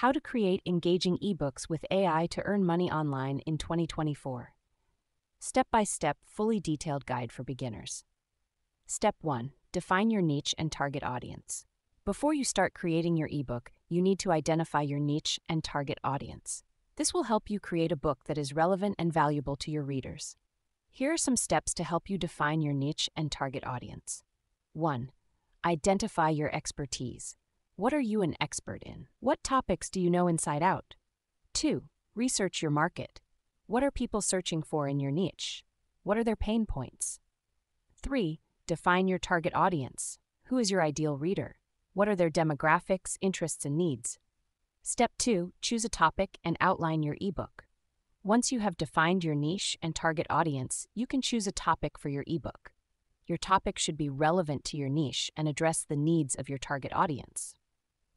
How to create engaging ebooks with AI to earn money online in 2024. Step-by-step, fully detailed guide for beginners. Step 1. Define your niche and target audience. Before you start creating your ebook, you need to identify your niche and target audience. This will help you create a book that is relevant and valuable to your readers. Here are some steps to help you define your niche and target audience. 1. Identify your expertise. What are you an expert in? What topics do you know inside out? 2. Research your market. What are people searching for in your niche? What are their pain points? 3. Define your target audience. Who is your ideal reader? What are their demographics, interests, and needs? Step 2. Choose a topic and outline your ebook. Once you have defined your niche and target audience, you can choose a topic for your ebook. Your topic should be relevant to your niche and address the needs of your target audience.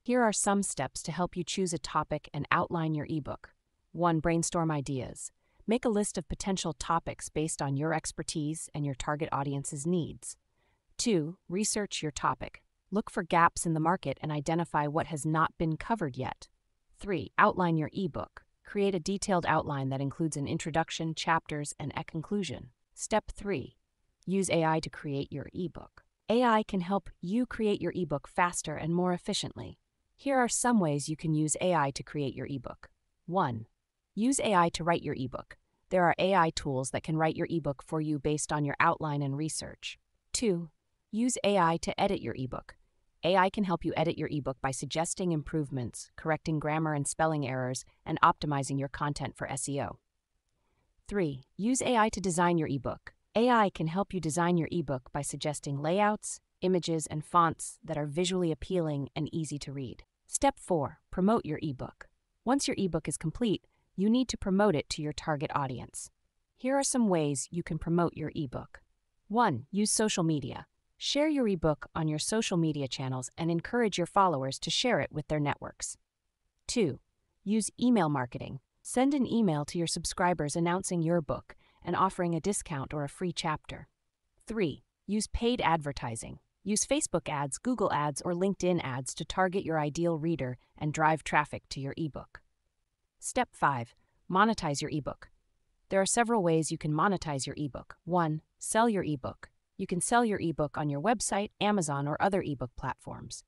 Here are some steps to help you choose a topic and outline your ebook. 1. Brainstorm ideas. Make a list of potential topics based on your expertise and your target audience's needs. 2. Research your topic. Look for gaps in the market and identify what has not been covered yet. 3. Outline your ebook. Create a detailed outline that includes an introduction, chapters, and a conclusion. Step 3. Use AI to create your ebook. AI can help you create your ebook faster and more efficiently. Here are some ways you can use AI to create your ebook. 1. Use AI to write your ebook. There are AI tools that can write your ebook for you based on your outline and research. 2. Use AI to edit your ebook. AI can help you edit your ebook by suggesting improvements, correcting grammar and spelling errors, and optimizing your content for SEO. 3. Use AI to design your ebook. AI can help you design your ebook by suggesting layouts, images, and fonts that are visually appealing and easy to read. Step 4. Promote your ebook. Once your ebook is complete, you need to promote it to your target audience. Here are some ways you can promote your ebook. 1. Use social media. Share your ebook on your social media channels and encourage your followers to share it with their networks. 2. Use email marketing. Send an email to your subscribers announcing your book and offering a discount or a free chapter. 3. Use paid advertising. Use Facebook ads, Google ads, or LinkedIn ads to target your ideal reader and drive traffic to your ebook. Step 5. Monetize your ebook. There are several ways you can monetize your ebook. 1. Sell your ebook. You can sell your ebook on your website, Amazon, or other ebook platforms.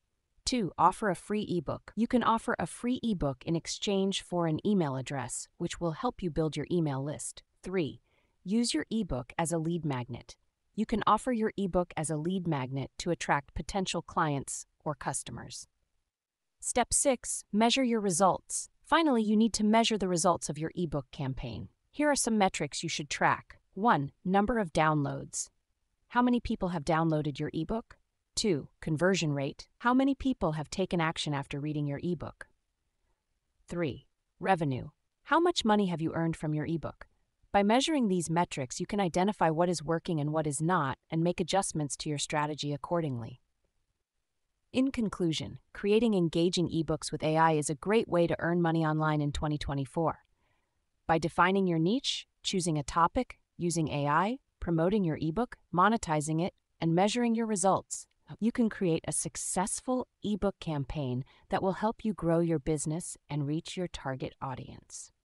2. Offer a free ebook. You can offer a free ebook in exchange for an email address, which will help you build your email list. 3. Use your ebook as a lead magnet. You can offer your ebook as a lead magnet to attract potential clients or customers. Step 6. Measure your results. Finally, you need to measure the results of your ebook campaign. Here are some metrics you should track. 1. Number of downloads. How many people have downloaded your ebook? 2. Conversion rate. How many people have taken action after reading your ebook? 3. Revenue. How much money have you earned from your ebook? By measuring these metrics, you can identify what is working and what is not and make adjustments to your strategy accordingly. In conclusion, creating engaging ebooks with AI is a great way to earn money online in 2024. By defining your niche, choosing a topic, using AI, promoting your ebook, monetizing it, and measuring your results, you can create a successful ebook campaign that will help you grow your business and reach your target audience.